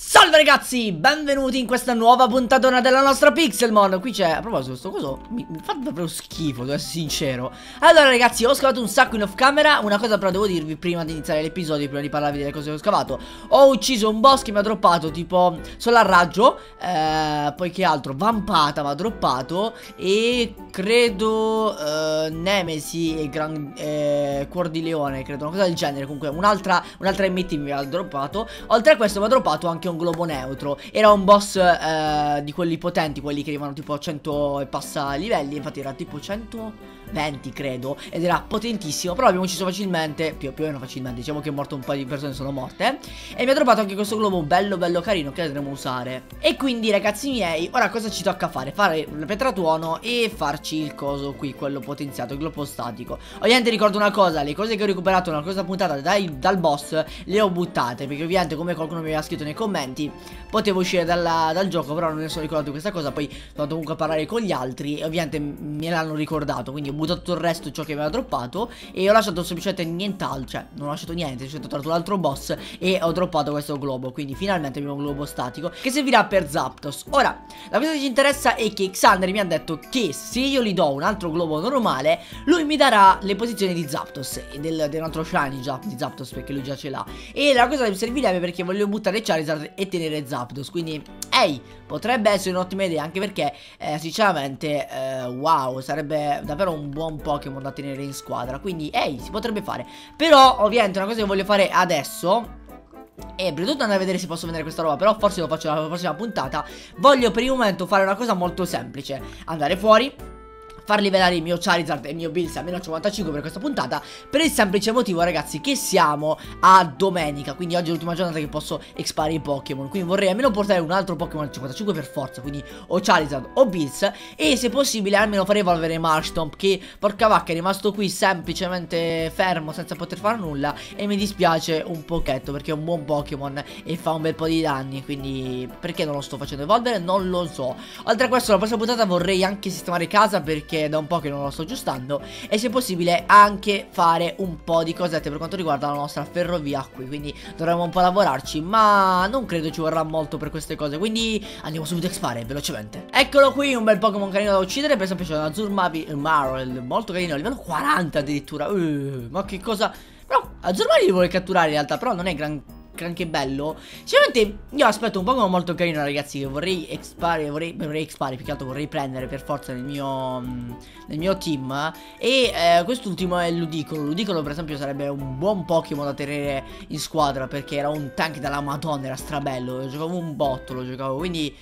Salve ragazzi, benvenuti in questa nuova puntatona della nostra Pixelmon. Qui c'è, a proposito, questo coso mi fa davvero schifo, devo essere sincero. Allora ragazzi, ho scavato un sacco in off camera. Una cosa però devo dirvi prima di iniziare l'episodio, prima di parlarvi delle cose che ho scavato. Ho ucciso un boss che mi ha droppato tipo solar raggio, poi che altro, vampata mi ha droppato, e credo Nemesi e Cuor di Leone, credo, una cosa del genere. Comunque un'altra MT mi ha droppato. Oltre a questo mi ha droppato anche un globo neutro. Era un boss di quelli potenti, quelli che arrivano tipo a 100 e passa livelli. Infatti era tipo 120 credo, ed era potentissimo. Però l'abbiamo ucciso facilmente, più o meno facilmente. Diciamo che è morto un paio di persone, sono morte. E mi ha trovato anche questo globo bello carino che andremo a usare. E quindi ragazzi miei, ora cosa ci tocca fare? Fare il pietratuono e farci il coso qui, quello potenziato, il globo statico. Ovviamente ricordo una cosa: le cose che ho recuperato nella cosa puntata dal boss le ho buttate, perché ovviamente, come qualcuno mi aveva scritto nei commenti, potevo uscire dal gioco, però non ne sono ricordato questa cosa. Poi sono andato comunque a parlare con gli altri e ovviamente me l'hanno ricordato, quindi ho buttato tutto il resto, ciò che mi aveva droppato, e ho lasciato semplicemente nient'altro. Cioè non ho lasciato niente, ho trovato l'altro boss e ho droppato questo globo. Quindi finalmente abbiamo un globo statico che servirà per Zapdos. Ora la cosa che ci interessa è che Xander mi ha detto che se io gli do un altro globo normale, lui mi darà le posizioni di Zapdos e del nostro shiny di Zapdos, perché lui già ce l'ha. E la cosa che mi servirebbe, perché voglio buttare Charizard e tenere Zapdos, quindi potrebbe essere un'ottima idea, anche perché sinceramente wow, sarebbe davvero un buon Pokémon da tenere in squadra, quindi si potrebbe fare. Però ovviamente una cosa che voglio fare adesso, e prima di tutto andare a vedere se posso vendere questa roba, però forse lo faccio la prossima puntata. Voglio per il momento fare una cosa molto semplice: andare fuori, far livellare il mio Charizard e il mio Bills almeno 95 per questa puntata, per il semplice motivo ragazzi che siamo a domenica, quindi oggi è l'ultima giornata che posso expare i Pokémon, quindi vorrei almeno portare un altro Pokémon al 55 per forza, quindi o Charizard o Bills, e se possibile almeno far evolvere Marshtomp, che porca vacca è rimasto qui semplicemente fermo senza poter fare nulla, e mi dispiace un pochetto perché è un buon Pokémon e fa un bel po' di danni, quindi perché non lo sto facendo evolvere non lo so. Oltre a questo, la prossima puntata vorrei anche sistemare casa, perché da un po' che non lo sto aggiustando, e se possibile anche fare un po' di cosette per quanto riguarda la nostra ferrovia qui, quindi dovremmo un po' lavorarci, ma non credo ci vorrà molto per queste cose, quindi andiamo subito a fare velocemente. Eccolo qui, un bel Pokémon carino da uccidere, per esempio c'è un Azurmavi molto carino, a livello 40 addirittura, ma che cosa. Però Azurmavi li vuole catturare in realtà, però non è granché bello. Sicuramente io aspetto un Pokémon molto carino ragazzi, che vorrei expare, più che altro vorrei prendere per forza nel mio team. E quest'ultimo è Ludicolo. Ludicolo per esempio sarebbe un buon Pokémon da tenere in squadra, perché era un tank della madonna, era strabello, lo giocavo un botto, lo giocavo, quindi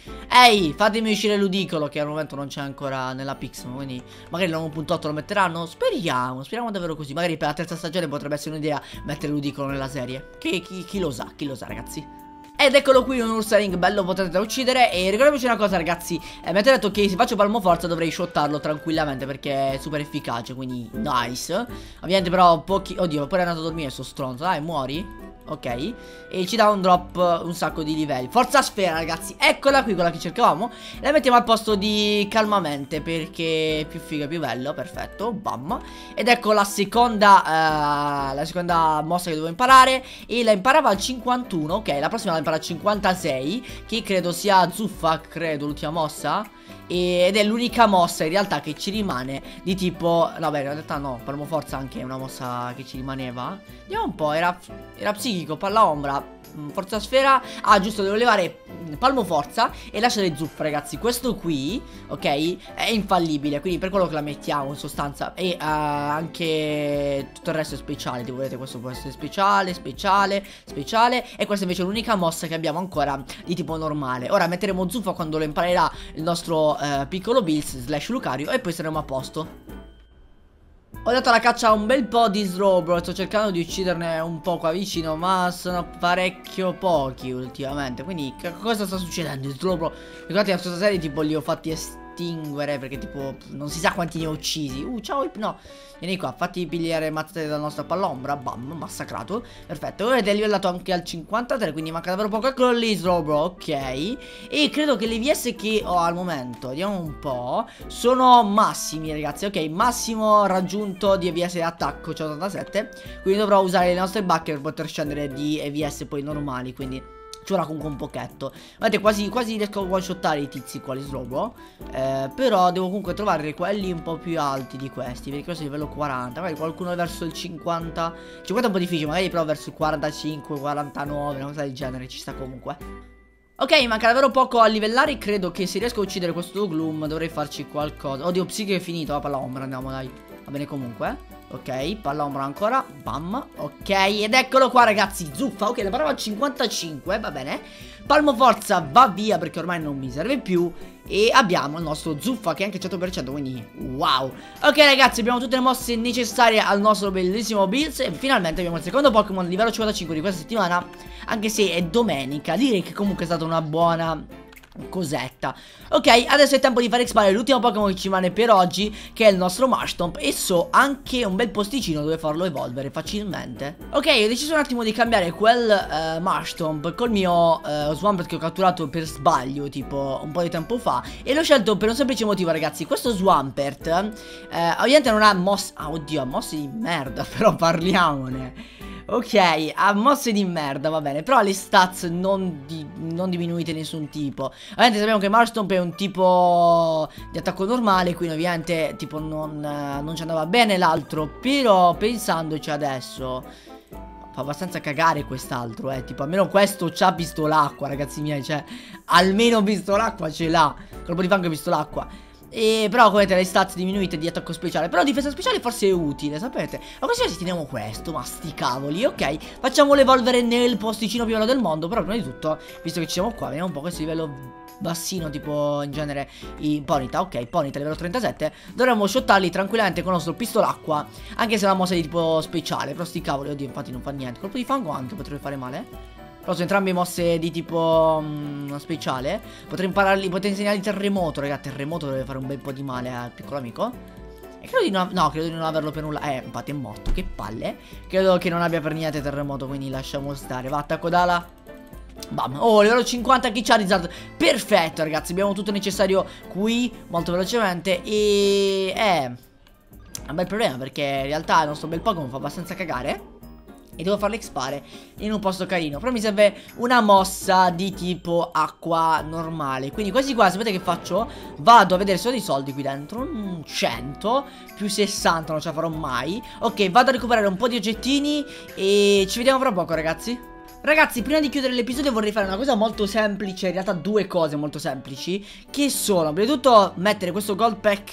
fatemi uscire Ludicolo, che al momento non c'è ancora nella Pixelmon, quindi magari l'1.8 lo metteranno, speriamo davvero così. Magari per la terza stagione potrebbe essere un'idea mettere Ludicolo nella serie, che chi lo sa, chi lo sa ragazzi. Ed eccolo qui, un Ursaring bello potente da uccidere. E ricordiamoci una cosa ragazzi, mi avete detto che se faccio palmo forza dovrei shottarlo tranquillamente, perché è super efficace, quindi nice. Ovviamente però pochi. Oddio, poi è andato a dormire sto stronzo. Dai, muori. Ok, e ci dà un drop un sacco di livelli. Forza sfera ragazzi, eccola qui, quella che cercavamo. La mettiamo al posto di calmamente, perché è più figa, più bello. Perfetto, bam. Ed ecco la seconda mossa che devo imparare, e la imparava al 51. Ok, la prossima la impara al 56, che credo sia zuffa, credo l'ultima mossa, ed è l'unica mossa in realtà che ci rimane di tipo, vabbè in realtà no, palmoforza anche è una mossa che ci rimaneva. Vediamo un po', era psichico, palla ombra, forza sfera. Ah giusto, devo levare palmoforza e lasciare zuffa ragazzi. Questo qui, ok, è infallibile, quindi per quello che la mettiamo in sostanza. E anche tutto il resto è speciale, se volete questo può essere speciale. E questa invece è l'unica mossa che abbiamo ancora di tipo normale. Ora metteremo zuffa quando lo imparerà il nostro piccolo Bills / Lucario, e poi saremo a posto. Ho dato la caccia a un bel po' di Slowbro, sto cercando di ucciderne un po' qua vicino, ma sono parecchio pochi ultimamente, quindi che cosa sta succedendo? Slowbro, ricordate la scorsa serie tipo li ho fatti estinguere, perché tipo non si sa quanti ne ho uccisi. Ciao, no, vieni qua, fatti pigliare mazzate dalla nostra pallombra, bam, massacrato. Perfetto, ed è livellato anche al 53, quindi manca davvero poco. Eccolo lì Zorua, ok. E credo che le VS che ho al momento, vediamo un po', sono massimi ragazzi, ok. Massimo raggiunto di EVS d'attacco 187, quindi dovrò usare le nostre bacche per poter scendere di EVS poi normali, quindi ci vorrà comunque un pochetto. Guardate, quasi riesco a one shottare i tizi qua, li Slowbro. Però devo comunque trovare quelli un po' più alti di questi, perché questo è livello 40. Magari qualcuno è verso il 50. 50 è un po' difficile, magari però verso il 45, 49, una cosa del genere ci sta comunque. Ok, manca davvero poco a livellare. Credo che se riesco a uccidere questo Gloom dovrei farci qualcosa. Oddio, psiche è finito. La palla ombra, andiamo dai. Va bene comunque. Ok, palla ombra ancora. Bam. Ok, ed eccolo qua ragazzi. Zuffa. Ok, la parola 55. Va bene. Palmo forza va via perché ormai non mi serve più. E abbiamo il nostro Zuffa che è anche 100%, quindi wow. Ok ragazzi, abbiamo tutte le mosse necessarie al nostro bellissimo Bills. E finalmente abbiamo il secondo Pokémon livello 55 di questa settimana. Anche se è domenica, direi che comunque è stata una buona cosetta. Ok, adesso è tempo di fare expare l'ultimo Pokémon che ci rimane per oggi, che è il nostro Marshtomp. E so anche un bel posticino dove farlo evolvere facilmente. Ok, ho deciso un attimo di cambiare quel Marshtomp col mio Swampert che ho catturato per sbaglio tipo un po' di tempo fa. E l'ho scelto per un semplice motivo ragazzi. Questo Swampert ovviamente non ha mosse. Ah oddio, ha mosse di merda, però parliamone. Ok, ha mosse di merda, va bene. Però le stats non diminuite nessun tipo. Ovviamente sappiamo che Marshtomp è un tipo di attacco normale, quindi ovviamente tipo non ci andava bene l'altro. Però pensandoci adesso fa abbastanza cagare quest'altro, tipo almeno questo c'ha pistolacqua, ragazzi miei. Cioè almeno pistolacqua ce l'ha. Colpo di fango e pistolacqua. E però come vedete le stats diminuite di attacco speciale. Però difesa speciale forse è utile, sapete. Ma così ci teniamo questo, ma sti cavoli. Ok, facciamolo evolvere nel posticino più bello del mondo. Però prima di tutto, visto che ci siamo qua, vediamo un po' questo livello bassino, tipo in genere in Ponyta. Ok, Ponyta livello 37. Dovremmo shottarli tranquillamente con il nostro pistolacqua, anche se è una mossa di tipo speciale. Però sti cavoli, oddio, infatti non fa niente. Colpo di fango anche potrebbe fare male. Però sono entrambe mosse di tipo speciale. Potrei impararli, potrei insegnarli terremoto, raga. Terremoto dovrebbe fare un bel po' di male al piccolo amico. E credo di non, no, credo di non averlo per nulla. Infatti è morto, che palle. Credo che non abbia per niente terremoto, quindi lasciamo stare. Va, attacco d'ala. Bam. Oh, livello 50 anche Charizard. Perfetto, ragazzi. Abbiamo tutto necessario qui, molto velocemente. E è un bel problema, perché in realtà il nostro bel Pokémon fa abbastanza cagare. E devo farle expare in un posto carino. Però mi serve una mossa di tipo acqua normale. Quindi quasi qua, sapete che faccio? Vado a vedere se ho dei soldi qui dentro. 100 più 60 non ce la farò mai. Ok, vado a recuperare un po' di oggettini e ci vediamo fra poco ragazzi. Ragazzi, prima di chiudere l'episodio vorrei fare una cosa molto semplice, in realtà due cose molto semplici, che sono, prima di tutto, mettere questo gold pack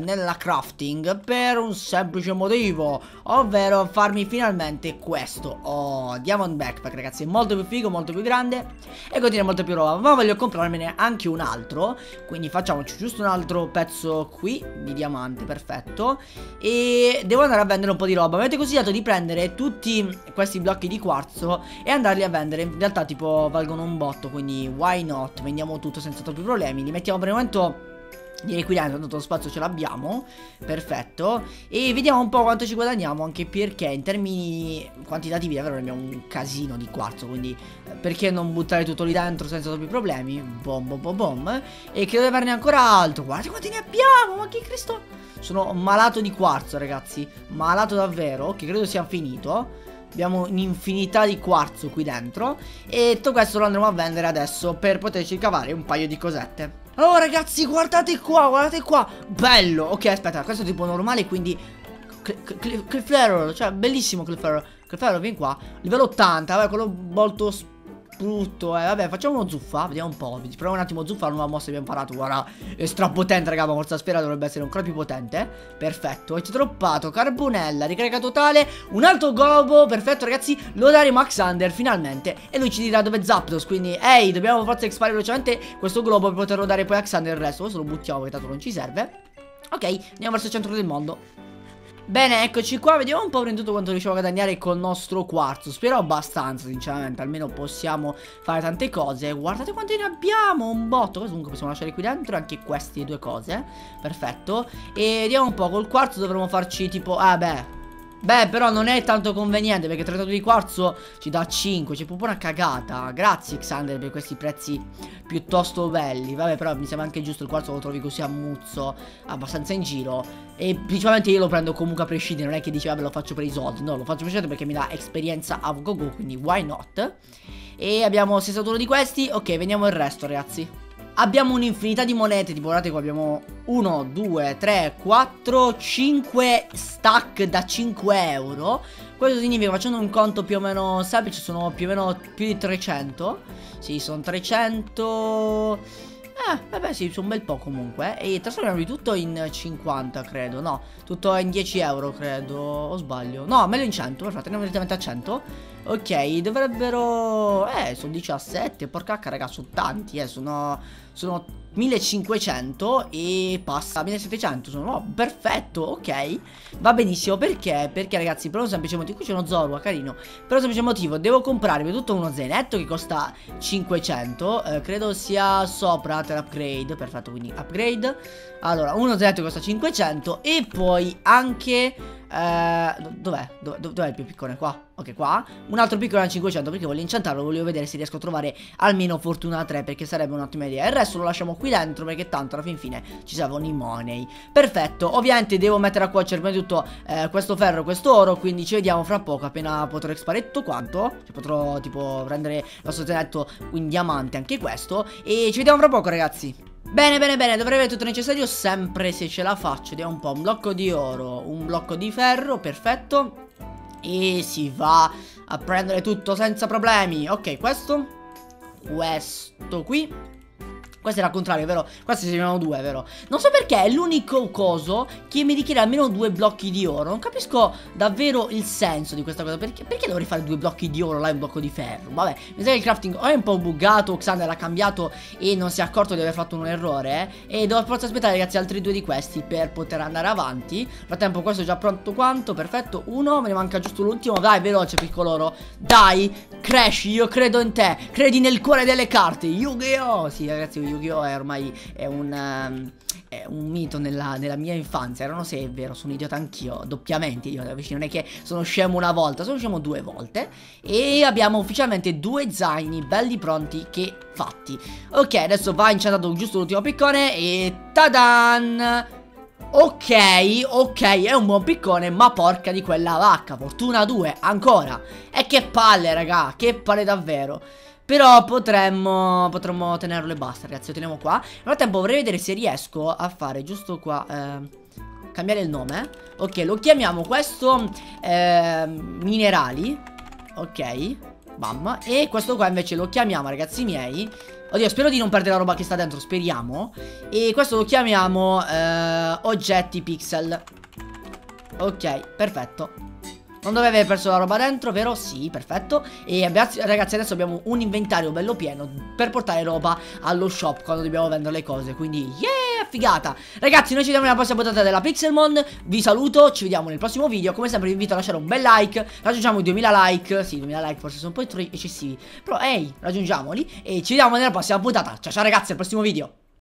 nella crafting per un semplice motivo, ovvero farmi finalmente questo, diamond backpack ragazzi, è molto più figo, molto più grande e contiene molto più roba, ma voglio comprarmene anche un altro, quindi facciamoci giusto un altro pezzo qui di diamante, perfetto, e devo andare a vendere un po' di roba. Mi avete consigliato di prendere tutti questi blocchi di quarzo e andare a vendere, in realtà tipo valgono un botto, quindi why not, vendiamo tutto senza troppi problemi, li mettiamo per il momento direi qui dentro, tanto lo spazio ce l'abbiamo, perfetto, e vediamo un po' quanto ci guadagniamo, anche perché in termini quantitativi davvero ne abbiamo un casino di quarzo, quindi perché non buttare tutto lì dentro senza troppi problemi, bom bom bom bom, e credo di averne ancora altro, guardate quanti ne abbiamo, ma che Cristo, sono malato di quarzo ragazzi, malato davvero, che credo sia finito. Abbiamo un'infinità di quarzo qui dentro e tutto questo lo andremo a vendere adesso per poterci cavare un paio di cosette. Allora ragazzi, guardate qua, guardate qua. Bello, ok aspetta, questo è tipo normale, quindi Clefairy, cioè bellissimo Clefairy. Clefairy vieni qua, livello 80, vabbè, quello molto brutto, vabbè, facciamo uno zuffa, vediamo un po', proviamo un attimo a zuffa, la nuova mossa che abbiamo imparato, guarda, è strapotente raga, ma forza sfera dovrebbe essere ancora più potente, perfetto, e ci ho droppato carbonella, ricarica totale, un altro gobo, perfetto ragazzi, lo daremo a Xander finalmente, e lui ci dirà dove è Zapdos, quindi, ehi, dobbiamo forza expare velocemente questo globo per poterlo dare poi a Xander il resto, questo lo buttiamo che tanto non ci serve, ok, andiamo verso il centro del mondo. Bene, eccoci qua, vediamo un po' prima di tutto quanto riusciamo a guadagnare col nostro quarzo. Spero abbastanza, sinceramente, almeno possiamo fare tante cose. Guardate quante ne abbiamo, un botto. Comunque possiamo lasciare qui dentro anche queste due cose. Perfetto. E vediamo un po', col quarzo dovremmo farci tipo, beh, però non è tanto conveniente perché 32 di quarzo ci dà 5, c'è proprio una cagata. Grazie Xander per questi prezzi piuttosto belli. Vabbè, però mi sembra anche giusto, il quarzo lo trovi così a muzzo, abbastanza in giro. E principalmente io lo prendo comunque a prescindere, non è che dice vabbè lo faccio per i soldi. No, lo faccio per i soldi perché mi dà esperienza a go-go, quindi why not? E abbiamo 61 di questi. Ok, veniamo il resto, ragazzi. Abbiamo un'infinità di monete. Tipo, guardate qua, abbiamo 1, 2, 3, 4, 5 stack da 5 euro. Questo significa, facendo un conto più o meno semplice, sono più o meno più di 300. Sì, sono 300... vabbè sì, sono un bel po' comunque. E trasformiamoli tutto in 50, credo. No, tutto in 10 euro, credo. O sbaglio? No, meglio in 100, perfetto, andiamo direttamente a 100. Ok, dovrebbero... sono 17, porca cacca, raga, sono tanti, sono 1500 e passa 1700, sono... Oh, perfetto, ok. Va benissimo, perché? Perché, ragazzi, per un semplice motivo... Qui c'è uno Zorua, carino. Per un semplice motivo devo comprarmi tutto uno zainetto che costa 500, credo sia sopra l'upgrade, perfetto, quindi upgrade. Allora, uno zainetto che costa 500 e poi anche... dov'è il più piccone? Qua. Ok, qua. Un altro piccone a 500 perché voglio incantarlo. Voglio vedere se riesco a trovare almeno Fortuna 3, perché sarebbe un'ottima idea. Il resto lo lasciamo qui dentro perché tanto alla fin fine ci servono i money. Perfetto. Ovviamente devo mettere a cuocere prima di tutto questo ferro e questo oro. Quindi ci vediamo fra poco, appena potrò expare tutto quanto. Ci potrò tipo prendere lo sostenetto in diamante, anche questo. E ci vediamo fra poco, ragazzi. Bene, bene, bene, dovrei avere tutto necessario, sempre se ce la faccio. Vediamo un po', un blocco di oro, un blocco di ferro, perfetto. E si va a prendere tutto senza problemi. Ok, questo qui. Questo era il contrario, vero? Questi servivano due, vero? Non so perché è l'unico coso che mi richiede almeno due blocchi di oro. Non capisco davvero il senso di questa cosa. Perché dovrei fare due blocchi di oro là e un blocco di ferro? Vabbè, mi sa che il crafting o è un po' buggato, Xander l'ha cambiato e non si è accorto di aver fatto un errore, eh? E devo forse aspettare, ragazzi, altri due di questi per poter andare avanti. Nel frattempo questo è già pronto quanto, perfetto. Uno, me ne manca giusto l'ultimo. Dai, veloce, piccolo oro. Dai, cresci, io credo in te. Credi nel cuore delle carte. Yu-Gi-Oh! Sì, ragazzi, Yu-Gi-Oh è ormai è un mito nella mia infanzia. Erano, se è vero, sono idiota anch'io, doppiamente idiota. Non è che sono scemo una volta, sono scemo due volte. E abbiamo ufficialmente due zaini belli pronti che fatti. Ok, adesso va incantato giusto l'ultimo piccone e tadan! Ok, ok, è un buon piccone, ma porca di quella vacca, Fortuna 2, ancora. E che palle, raga, che palle davvero. Però potremmo tenerlo e basta, ragazzi, lo teniamo qua. Nel frattempo vorrei vedere se riesco a fare giusto qua, cambiare il nome. Ok, lo chiamiamo questo minerali. Ok, bam. E questo qua invece lo chiamiamo, ragazzi miei, oddio, spero di non perdere la roba che sta dentro, speriamo. E questo lo chiamiamo oggetti pixel. Ok, perfetto. Non dovevi aver perso la roba dentro, vero? Sì, perfetto. E ragazzi, adesso abbiamo un inventario bello pieno per portare roba allo shop quando dobbiamo vendere le cose. Quindi, yeah, figata. Ragazzi, noi ci vediamo nella prossima puntata della Pixelmon. Vi saluto, ci vediamo nel prossimo video. Come sempre vi invito a lasciare un bel like. Raggiungiamo i 2000 like. Sì, 2000 like forse sono un po' eccessivi, però, ehi, raggiungiamoli. E ci vediamo nella prossima puntata. Ciao, ciao ragazzi, al prossimo video.